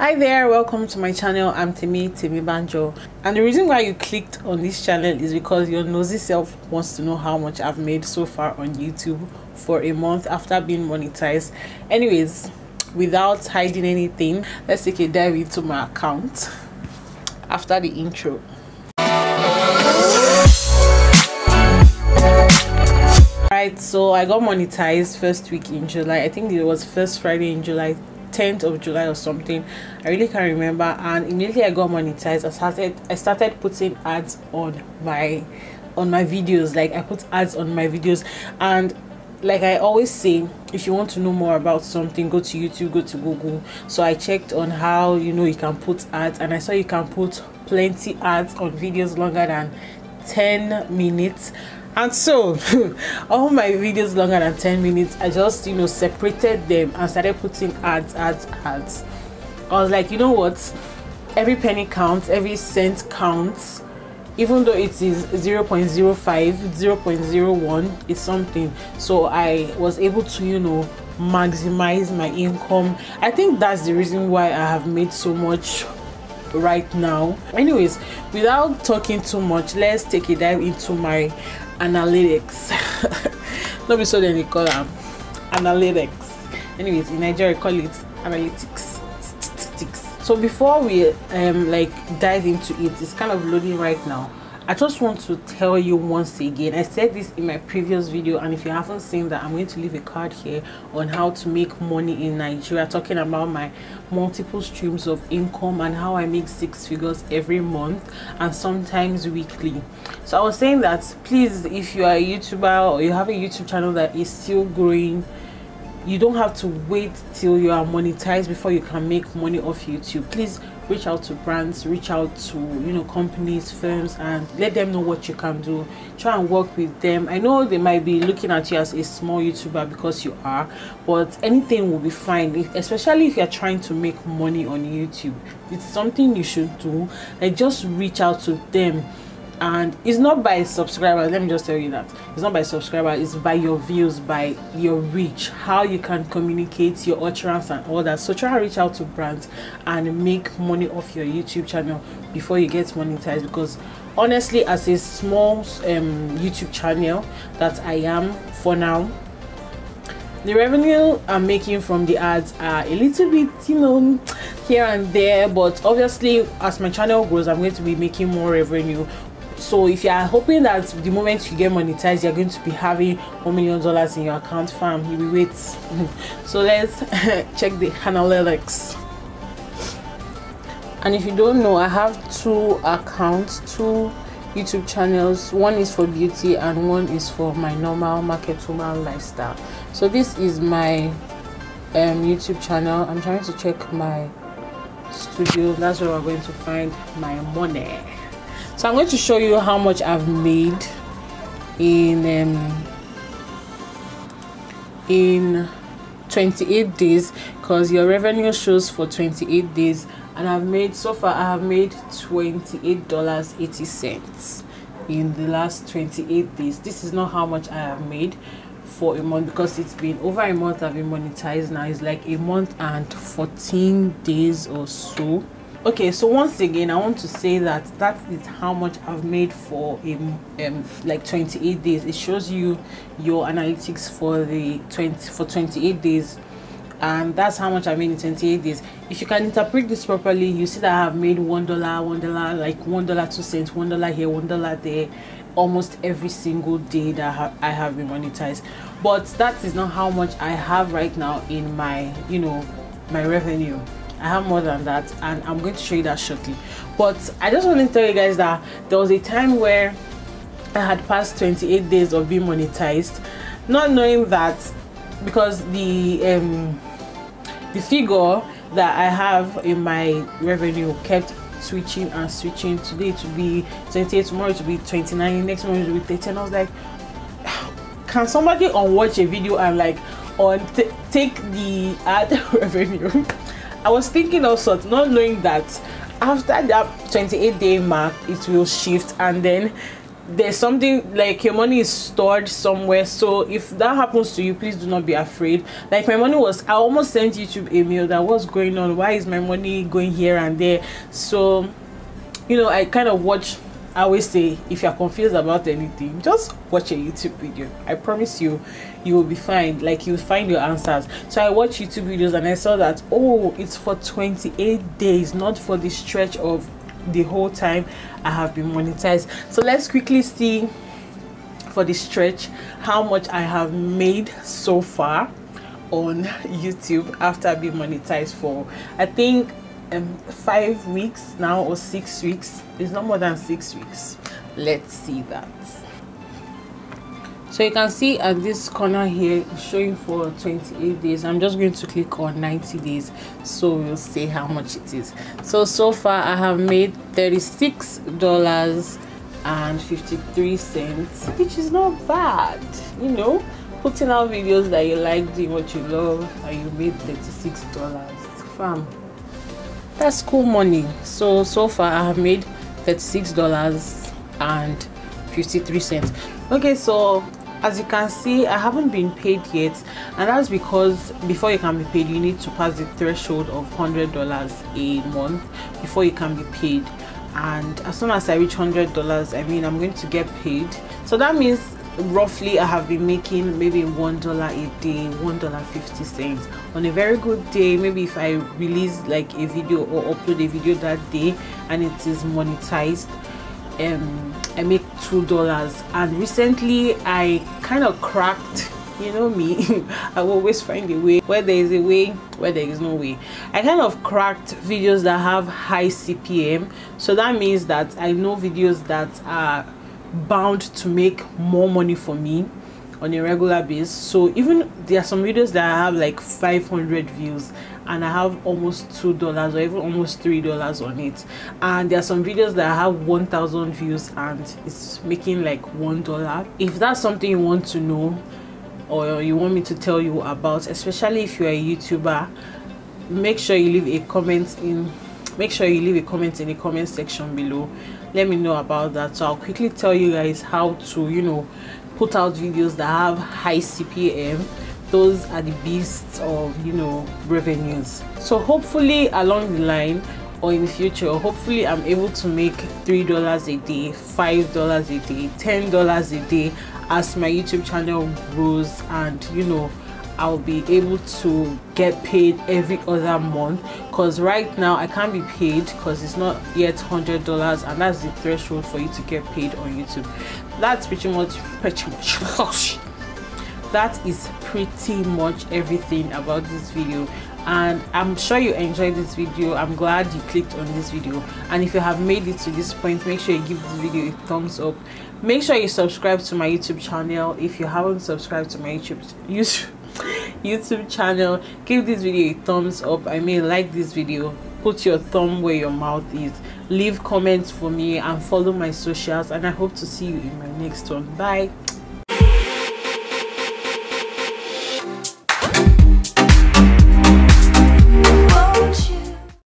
Hi there, welcome to my channel. I'm Temi Banjo, and the reason why you clicked on this channel is because your nosy self wants to know how much I've made so far on YouTube for a month after being monetized. Anyways, without hiding anything, let's take a dive into my account after the intro. Alright, so I got monetized first week in July. I think it was first Friday in July, 10th of July or something, I really can't remember. And immediately I got monetized, I started putting ads on my videos. Like, I put ads on my videos, and like I always say, if you want to know more about something, go to YouTube, go to Google. So I checked on how, you know, you can put ads, and I saw you can put plenty ads on videos longer than 10 minutes. And so all my videos longer than 10 minutes, I just, you know, separated them and started putting ads. I was like, you know what, every penny counts, every cent counts, even though it is 0.05 0.01, it's something. So I was able to, you know, maximize my income. I think that's the reason why I have made so much right now. Anyways, without talking too much, let's take a dive into my analytics. Not be so then they call them analytics. Anyways, in Nigeria we call it analytics. So before we like dive into it, it's kind of loading right now. I just want to tell you once again, I said this in my previous video, and if you haven't seen that, I'm going to leave a card here on how to make money in Nigeria, talking about my multiple streams of income and how I make six figures every month and sometimes weekly. So I was saying that, please, if you are a YouTuber or you have a YouTube channel that is still growing, you don't have to wait till you are monetized before you can make money off YouTube. Please reach out to brands, reach out to, you know, companies, firms, and let them know what you can do. Try and work with them. I know they might be looking at you as a small YouTuber because you are, but anything will be fine, especially if you're trying to make money on YouTube. It's something you should do. Like, just reach out to them. And it's not by subscribers, let me just tell you that. It's not by subscribers, it's by your views, by your reach, how you can communicate your utterance and all that. So try and reach out to brands and make money off your YouTube channel before you get monetized, because honestly, as a small YouTube channel that I am for now, the revenue I'm making from the ads are a little bit, you know, here and there, but obviously as my channel grows, I'm going to be making more revenue. So if you are hoping that the moment you get monetized, you're going to be having $1 million in your account, fam, you will wait. So let's check the analytics. And if you don't know, I have two accounts, two YouTube channels. One is for beauty and one is for my normal market woman lifestyle. So this is my YouTube channel. I'm trying to check my studio. That's where we're going to find my money. So I'm going to show you how much I've made in 28 days, because your revenue shows for 28 days, and I've made, so far I have made $28.80 in the last 28 days. This is not how much I have made for a month, because it's been over a month I've been monetized now. It's like a month and 14 days or so. Okay, so once again, I want to say that is how much I've made for like 28 days. It shows you your analytics for 28 days, and that's how much I made in 28 days. If you can interpret this properly, you see that I have made $1, like $1.02, $1 here, $1 there, almost every single day that I have been monetized. But that is not how much I have right now in my, you know, my revenue. I have more than that, and I'm going to show you that shortly. But I just want to tell you guys that there was a time where I had passed 28 days of being monetized, not knowing that, because the figure that I have in my revenue kept switching and switching. Today it will be 28, tomorrow it will be 29, next month it will be 13. I was like, can somebody unwatch a video and like take the ad revenue? I was thinking of sorts, not knowing that after that 28 day mark, it will shift, and then there's something like your money is stored somewhere. So if that happens to you, please do not be afraid. Like my money was, I almost sent YouTube a mail that what's going on, why is my money going here and there? So you know, I kind of watch, I always say, if you're confused about anything, just watch a YouTube video. I promise you, you will be fine. Like, you'll find your answers. So I watched YouTube videos and I saw that, oh, it's for 28 days, not for the stretch of the whole time I have been monetized. So let's quickly see for the stretch how much I have made so far on YouTube after being monetized for, I think, 5 weeks now or 6 weeks. It's not more than 6 weeks. Let's see that. So you can see at this corner here showing for 28 days. I'm just going to click on 90 days so we'll see how much it is. So far I have made $36.53, which is not bad, you know, putting out videos that you like, doing what you love, and you made $36, fam. That's cool money. So far I have made $36.53. okay, so as you can see, I haven't been paid yet, and that's because before you can be paid, you need to pass the threshold of $100 a month before you can be paid. And as soon as I reach $100, I mean, I'm going to get paid. So that means roughly I have been making maybe $1 a day, $1.50 on a very good day. Maybe if I release like a video or upload a video that day and it is monetized, I make $2. And recently I kind of cracked, you know me, I will always find a way where there is a way where there is no way. I kind of cracked videos that have high CPM, so that means that I know videos that are bound to make more money for me on a regular basis. So even there are some videos that I have like 500 views and I have almost $2 or even almost $3 on it, and there are some videos that I have 1,000 views and it's making like $1. If that's something you want to know or you want me to tell you about, especially if you're a YouTuber, make sure you leave a comment in the comment section below. Let me know about that, so I'll quickly tell you guys how to, you know, put out videos that have high CPM. Those are the beasts of, you know, revenues. So hopefully along the line or in the future, hopefully I'm able to make $3 a day, $5 a day, $10 a day as my YouTube channel grows, and you know, I'll be able to get paid every other month. Because right now I can't be paid because it's not yet $100, and that's the threshold for you to get paid on YouTube. That's pretty much that is pretty much everything about this video, and I'm sure you enjoyed this video. I'm glad you clicked on this video, and if you have made it to this point, make sure you give this video a thumbs up. Make sure you subscribe to my YouTube channel if you haven't subscribed to my YouTube channel. Give this video a thumbs up. I mean, like this video, put your thumb where your mouth is, leave comments for me, and follow my socials, and I hope to see you in my next one. Bye.